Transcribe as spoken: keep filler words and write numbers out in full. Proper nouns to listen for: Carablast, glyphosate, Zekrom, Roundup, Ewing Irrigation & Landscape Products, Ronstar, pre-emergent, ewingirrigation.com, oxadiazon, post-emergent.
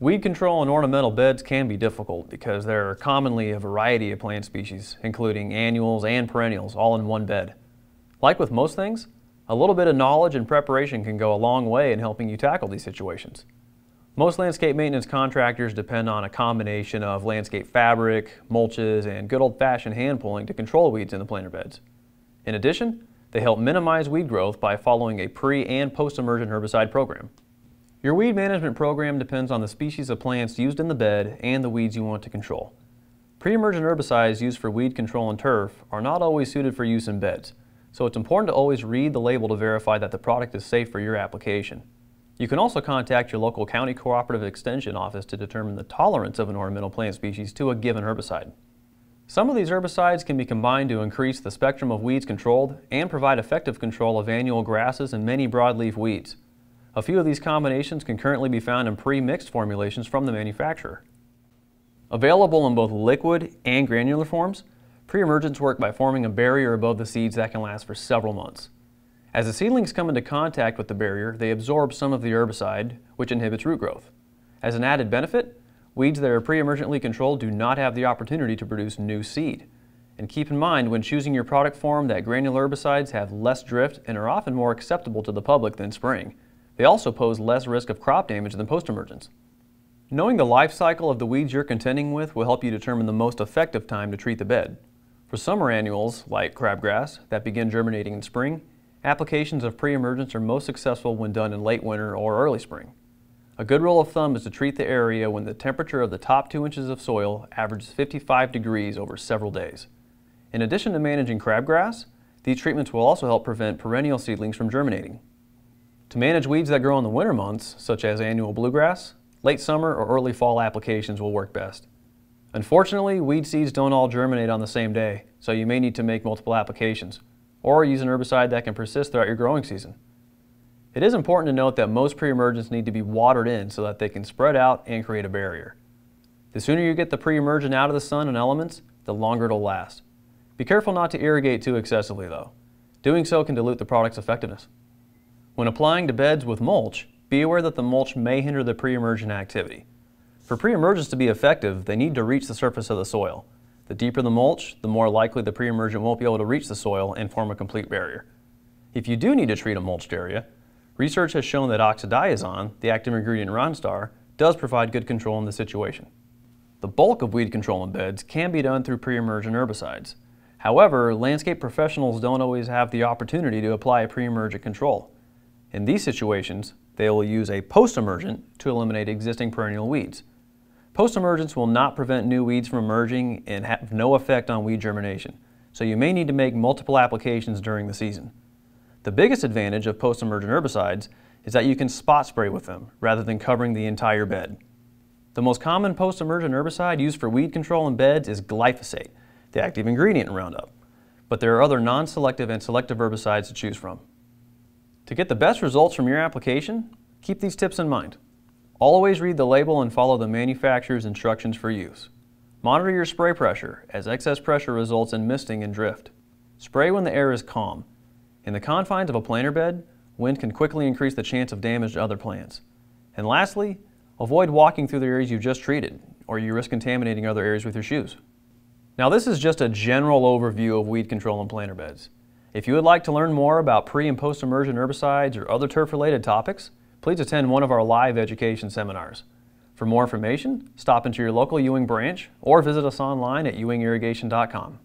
Weed control in ornamental beds can be difficult because there are commonly a variety of plant species, including annuals and perennials, all in one bed. Like with most things, a little bit of knowledge and preparation can go a long way in helping you tackle these situations. Most landscape maintenance contractors depend on a combination of landscape fabric, mulches, and good old-fashioned hand pulling to control weeds in the planter beds. In addition, they help minimize weed growth by following a pre- and post-emergent herbicide program. Your weed management program depends on the species of plants used in the bed and the weeds you want to control. Pre-emergent herbicides used for weed control and turf are not always suited for use in beds, so it's important to always read the label to verify that the product is safe for your application. You can also contact your local county cooperative extension office to determine the tolerance of an ornamental plant species to a given herbicide. Some of these herbicides can be combined to increase the spectrum of weeds controlled and provide effective control of annual grasses and many broadleaf weeds. A few of these combinations can currently be found in pre-mixed formulations from the manufacturer. Available in both liquid and granular forms, pre-emergents work by forming a barrier above the seeds that can last for several months. As the seedlings come into contact with the barrier, they absorb some of the herbicide, which inhibits root growth. As an added benefit, weeds that are pre-emergently controlled do not have the opportunity to produce new seed. And keep in mind when choosing your product form that granular herbicides have less drift and are often more acceptable to the public than spraying. They also pose less risk of crop damage than post-emergence. Knowing the life cycle of the weeds you're contending with will help you determine the most effective time to treat the bed. For summer annuals, like crabgrass, that begin germinating in spring, applications of pre-emergence are most successful when done in late winter or early spring. A good rule of thumb is to treat the area when the temperature of the top two inches of soil averages fifty-five degrees over several days. In addition to managing crabgrass, these treatments will also help prevent perennial seedlings from germinating. To manage weeds that grow in the winter months, such as annual bluegrass, late summer or early fall applications will work best. Unfortunately, weed seeds don't all germinate on the same day, so you may need to make multiple applications, or use an herbicide that can persist throughout your growing season. It is important to note that most pre-emergents need to be watered in so that they can spread out and create a barrier. The sooner you get the pre-emergent out of the sun and elements, the longer it'll last. Be careful not to irrigate too excessively though. Doing so can dilute the product's effectiveness. When applying to beds with mulch, be aware that the mulch may hinder the pre-emergent activity. For pre-emergents to be effective, they need to reach the surface of the soil. The deeper the mulch, the more likely the pre-emergent won't be able to reach the soil and form a complete barrier. If you do need to treat a mulched area, research has shown that oxadiazon, the active ingredient in Ronstar, does provide good control in this situation. The bulk of weed control in beds can be done through pre-emergent herbicides. However, landscape professionals don't always have the opportunity to apply pre-emergent control. In these situations, they will use a post-emergent to eliminate existing perennial weeds. Post-emergence will not prevent new weeds from emerging and have no effect on weed germination, so you may need to make multiple applications during the season. The biggest advantage of post-emergent herbicides is that you can spot spray with them rather than covering the entire bed. The most common post-emergent herbicide used for weed control in beds is glyphosate, the active ingredient in Roundup, but there are other non-selective and selective herbicides to choose from. To get the best results from your application, keep these tips in mind. Always read the label and follow the manufacturer's instructions for use. Monitor your spray pressure, as excess pressure results in misting and drift. Spray when the air is calm. In the confines of a planter bed, wind can quickly increase the chance of damage to other plants. And lastly, avoid walking through the areas you've just treated, or you risk contaminating other areas with your shoes. Now this is just a general overview of weed control in planter beds. If you would like to learn more about pre- and post-emergent herbicides or other turf-related topics, please attend one of our live education seminars. For more information, stop into your local Ewing branch or visit us online at ewing irrigation dot com.